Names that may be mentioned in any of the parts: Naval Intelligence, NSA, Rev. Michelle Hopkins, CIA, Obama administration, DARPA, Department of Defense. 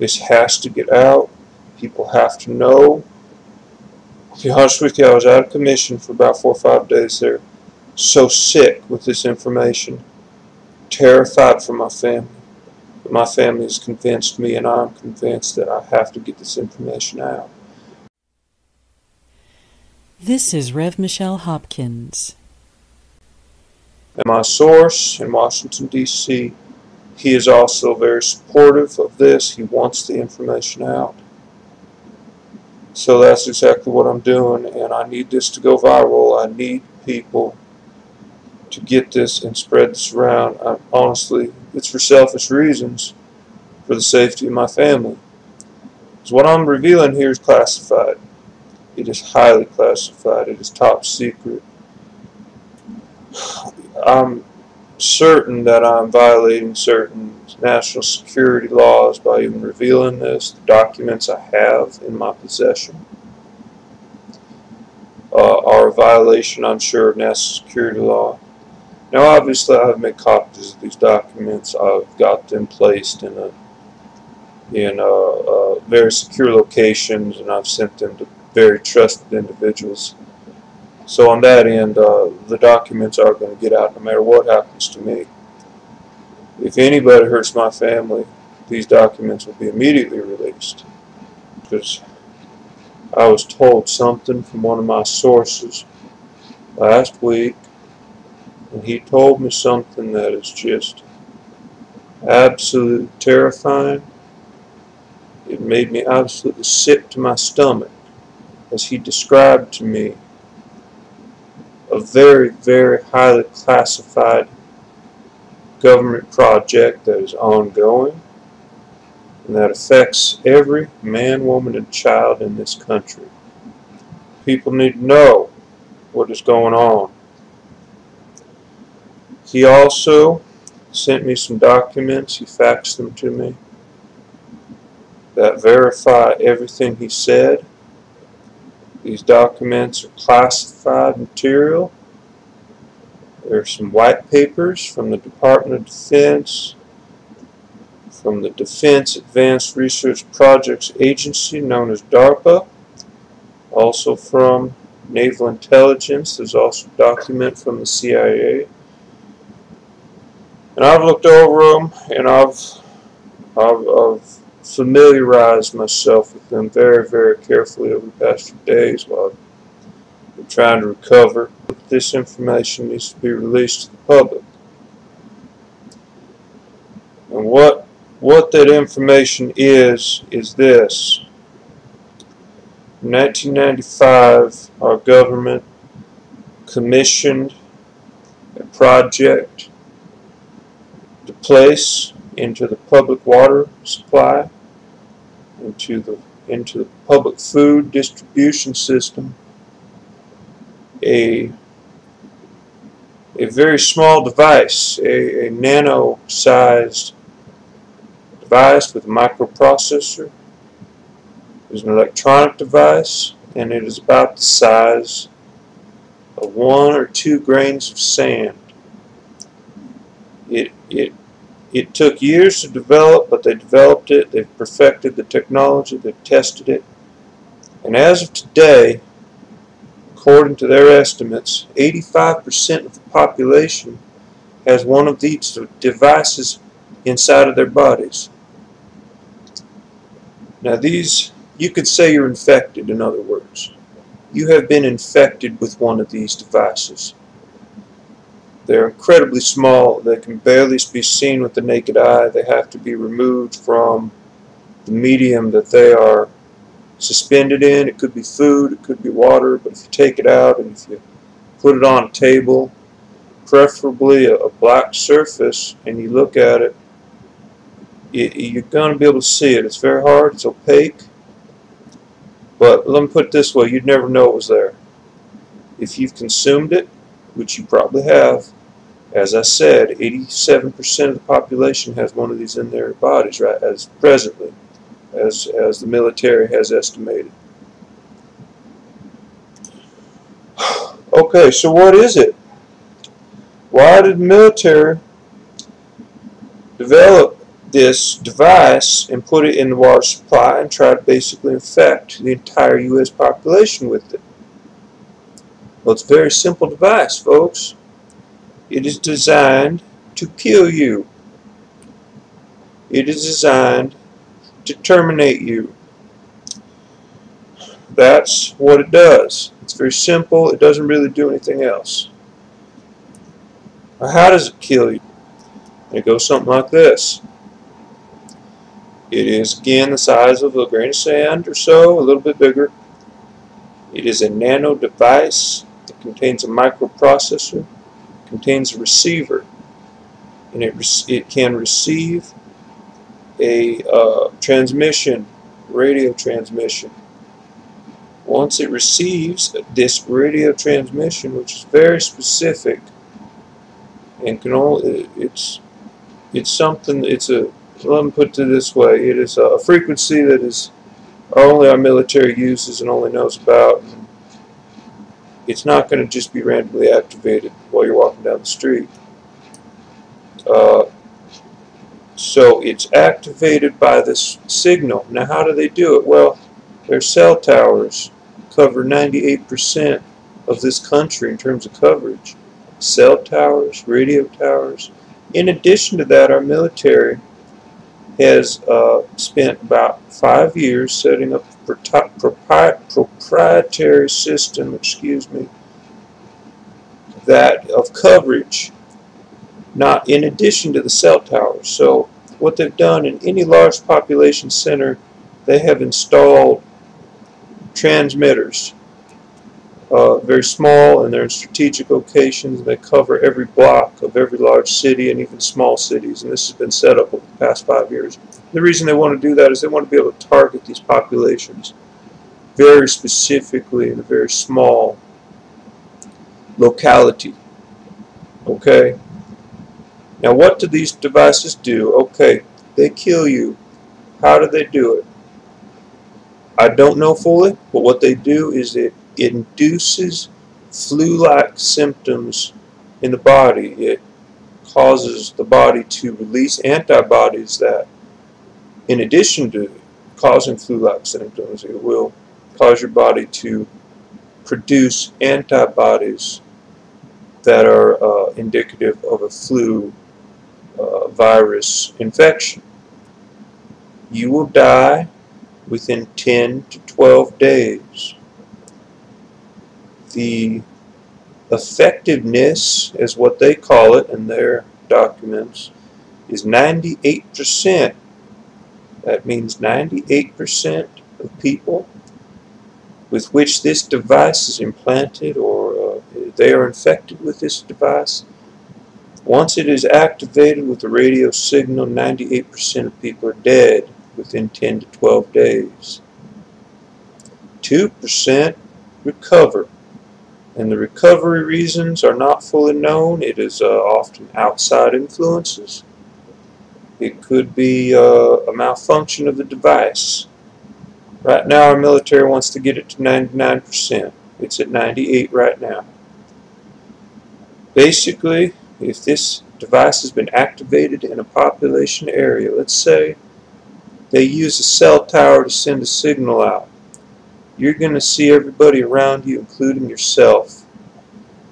This has to get out. People have to know. To be honest with you, I was out of commission for about 4 or 5 days there. So sick with this information. Terrified for my family. But my family has convinced me, and I'm convinced that I have to get this information out. This is Rev. Michelle Hopkins. And my source in Washington, D.C., he is also very supportive of this. He wants the information out. So that's exactly what I'm doing, and I need this to go viral. I need people to get this and spread this around. Honestly, it's for selfish reasons, for the safety of my family. So what I'm revealing here is classified. It is highly classified. It is top secret. I'm certain that I'm violating certain national security laws by even revealing this, the documents I have in my possession. Are a violation, I'm sure, of national security law. Now, obviously, I've made copies of these documents. I've got them placed in very secure locations, and I've sent them to very trusted individuals. So on that end, the documents are going to get out no matter what happens to me. If anybody hurts my family, these documents will be immediately released. Because I was told something from one of my sources last week, and he told me something that is just absolutely terrifying. It made me absolutely sick to my stomach as he described to me a very, very highly classified government project that is ongoing and that affects every man, woman, and child in this country. People need to know what is going on. He also sent me some documents. He faxed them to me that verify everything he said. These documents are classified material. There are some white papers from the Department of Defense, from the Defense Advanced Research Projects Agency, known as DARPA, also from Naval Intelligence. There's also a document from the CIA. And I've looked over them, and I've familiarized myself with them very, very carefully over the past few days while I've been trying to recover. This information needs to be released to the public. And what that information is this. In 1995, our government commissioned a project to place into the public water supply, into the public food distribution system, a very small device, a nano-sized device with a microprocessor. It's an electronic device, and it is about the size of 1 or 2 grains of sand. It took years to develop, but they developed it, they've perfected the technology, they've tested it. And as of today, according to their estimates, 85% of the population has one of these devices inside of their bodies. Now these, you could say you're infected, in other words. You have been infected with one of these devices. They're incredibly small. They can barely be seen with the naked eye. They have to be removed from the medium that they are suspended in. It could be food, it could be water, but if you take it out and if you put it on a table, preferably a black surface, and you look at it, you're going to be able to see it. It's very hard, it's opaque. But let me put it this way, you'd never know it was there. If you've consumed it, which you probably have, as I said, 87% of the population has one of these in their bodies, right, as presently, as the military has estimated. Okay, so what is it? Why did the military develop this device and put it in the water supply and try to basically infect the entire U.S. population with it. Well, it's a very simple device, folks. It is designed to kill you. It is designed to terminate you. That's what it does. It's very simple. It doesn't really do anything else. Now, how does it kill you? It goes something like this. It is, again, the size of a grain of sand or so, a little bit bigger. It is a nano device. It contains a microprocessor, contains a receiver, and it can receive a transmission, radio transmission. Once it receives this radio transmission, which is very specific, and can only, it's something, let me put it this way, it is a frequency that is only our military uses and only knows about. It's not going to just be randomly activated while you're walking down the street. So it's activated by this signal. Now, how do they do it? Well, their cell towers cover 98% of this country in terms of coverage. Cell towers, radio towers. In addition to that, our military has spent about 5 years setting up a proprietary system, that of coverage, not in addition to the cell towers. So what they've done in any large population center, they have installed transmitters, very small, and they're in strategic locations. They cover every block of every large city and even small cities, and this has been set up over the past 5 years. The reason they want to do that is they want to be able to target these populations very specifically in a very small locality. Okay? Now, what do these devices do? Okay, they kill you. How do they do it? I don't know fully, but what they do is it induces flu-like symptoms in the body. It causes the body to release antibodies that, in addition to causing flu-like symptoms, it will cause your body to produce antibodies that are indicative of a flu virus infection. You will die within 10 to 12 days. The effectiveness, as what they call it in their documents, is 98%. That means 98% of people with which this device is implanted, or they are infected with this device. Once it is activated with a radio signal, 98% of people are dead within 10 to 12 days. 2% recover, and the recovery reasons are not fully known. It is often outside influences. It could be a malfunction of the device. Right now our military wants to get it to 99%. It's at 98% right now. Basically, if this device has been activated in a population area, let's say they use a cell tower to send a signal out, you're going to see everybody around you, including yourself,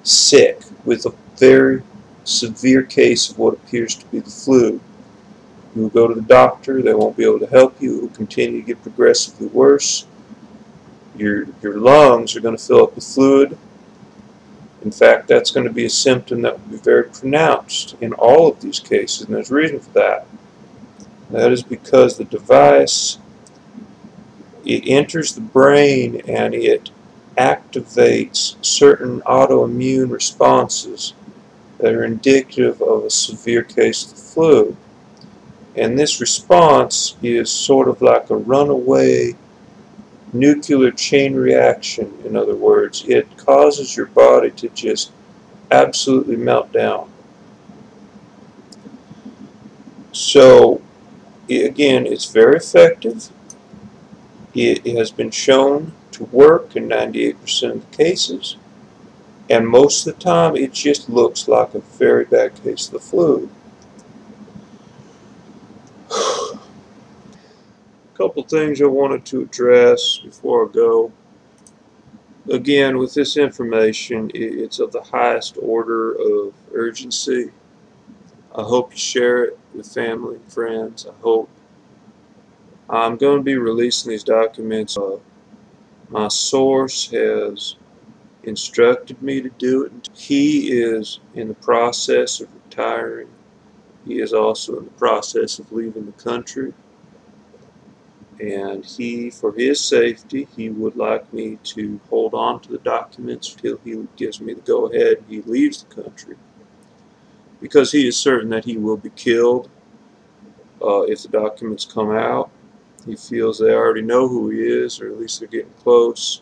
sick with a very severe case of what appears to be the flu. You will go to the doctor. They won't be able to help you. It will continue to get progressively worse. Your lungs are going to fill up with fluid. In fact, that's going to be a symptom that will be very pronounced in all of these cases, and there's a reason for that. That is because the device, it enters the brain and it activates certain autoimmune responses that are indicative of a severe case of the flu. And this response is sort of like a runaway nuclear chain reaction. In other words, it causes your body to just absolutely melt down. So, again, it's very effective. It has been shown to work in 98% of the cases, and most of the time it just looks like a very bad case of the flu. couple things I wanted to address before I go. Again, with this information, it's of the highest order of urgency. I hope you share it with family and friends. I hope. I'm going to be releasing these documents. My source has instructed me to do it. He is in the process of retiring. He is also in the process of leaving the country. And he, for his safety, he would like me to hold on to the documents until he gives me the go-ahead and he leaves the country. Because he is certain that he will be killed if the documents come out. He feels they already know who he is, or at least they're getting close.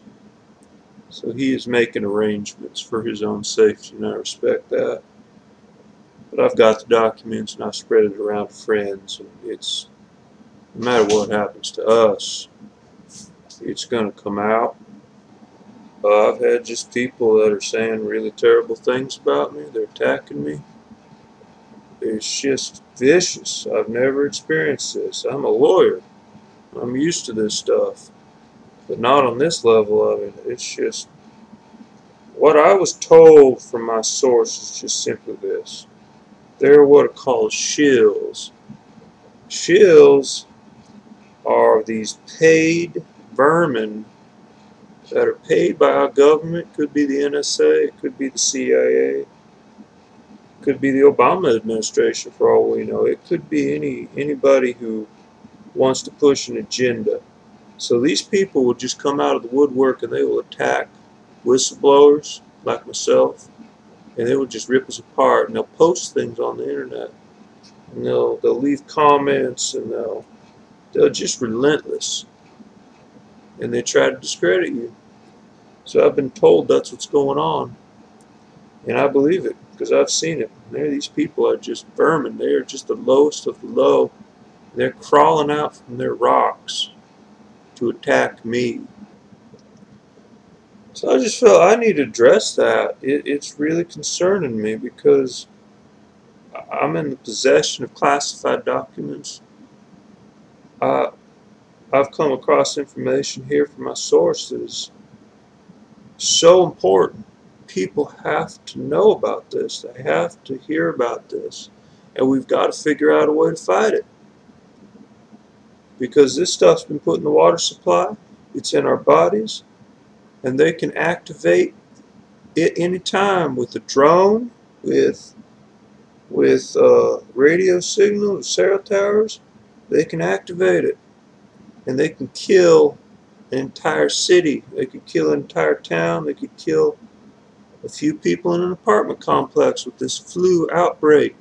So he is making arrangements for his own safety, and I respect that. But I've got the documents, and I've spread it around to friends, and it's... no matter what happens to us, it's going to come out. I've had just people that are saying really terrible things about me. They're attacking me. It's just vicious. I've never experienced this. I'm a lawyer. I'm used to this stuff. But not on this level of it. It's just... what I was told from my source is just simply this. They're what are called shills. Shills are these paid vermin that are paid by our government. Could be the NSA, it could be the CIA, it could be the Obama administration for all we know. It could be anybody who wants to push an agenda. So these people will just come out of the woodwork and they will attack whistleblowers like myself, and they will just rip us apart, and they'll post things on the internet, and they'll leave comments, and they're just relentless, and they try to discredit you. So I've been told that's what's going on, and I believe it because I've seen it. These people are just vermin. They are just the lowest of the low. They're crawling out from their rocks to attack me. So I just felt I need to address that. It's really concerning me because I'm in the possession of classified documents. I've come across information here from my sources. So important. People have to know about this. They have to hear about this. And we've got to figure out a way to fight it. Because this stuff's been put in the water supply. It's in our bodies. And they can activate it anytime with a drone, with radio signals, cell towers. They can activate it, and they can kill an entire city, they could kill an entire town, they could kill a few people in an apartment complex with this flu outbreak.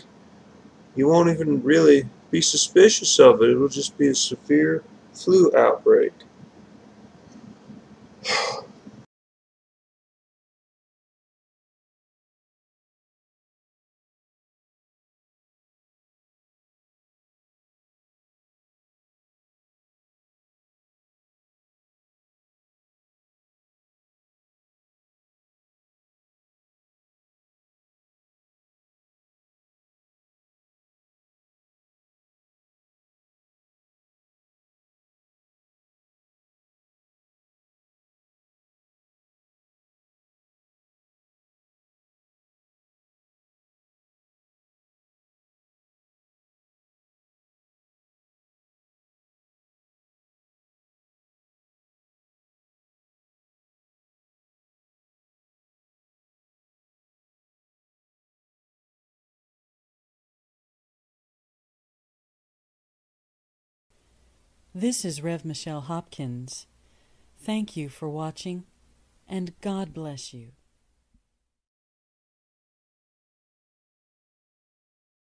You won't even really be suspicious of it. It'll just be a severe flu outbreak. This is Rev. Michelle Hopkins. Thank you for watching, and God bless you.